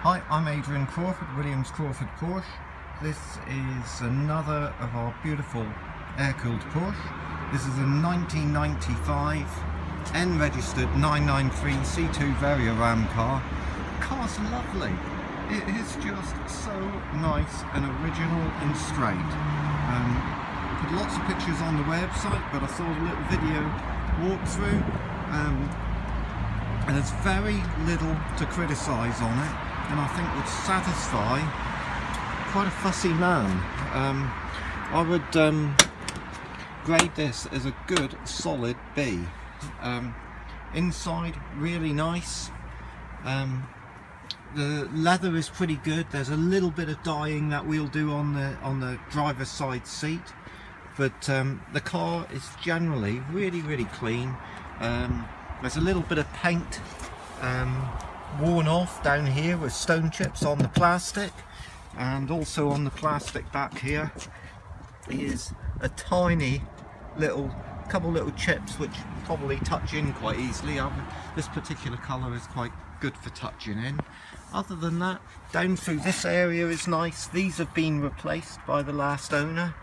Hi, I'm Adrian Crawford, Williams Crawford Porsche. This is another of our beautiful air-cooled Porsche. This is a 1995 N-registered 993 C2 Varioram car. The car's lovely. It is just so nice and original and straight. Put lots of pictures on the website, but I saw a little video walkthrough, and there's very little to criticise on it, and I think would satisfy quite a fussy man. I would grade this as a good solid B. Inside, really nice. The leather is pretty good. There's a little bit of dyeing that we'll do on the driver's side seat, but the car is generally really clean. There's a little bit of paint worn off down here with stone chips on the plastic, and also on the plastic back here is a tiny little couple chips which probably touch in quite easily. This particular colour is quite good for touching in. Other than that, down through this area is nice. These have been replaced by the last owner.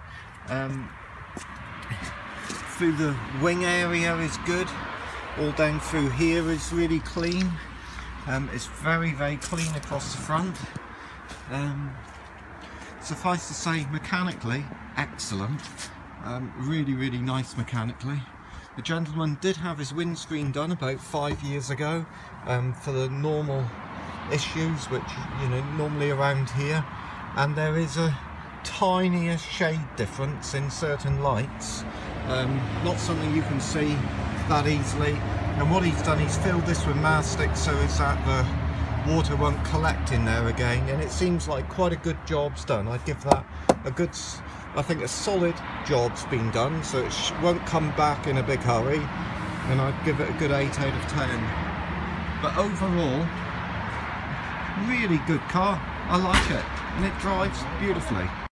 Through the wing area is good. All down through here is really clean. It's very clean across the front. Suffice to say, mechanically excellent. Really nice mechanically. The gentleman did have his windscreen done about 5 years ago for the normal issues, which normally around here, and there is a tiniest shade difference in certain lights. Not something you can see that easily, and what he's done, he's filled this with mastic so it's that the water won't collect in there again, and it seems like quite a good job's done. I'd give that a good, I think a solid job's been done, so it won't come back in a big hurry, and I'd give it a good 8 out of 10. But overall, really good car. I like it, and it drives beautifully.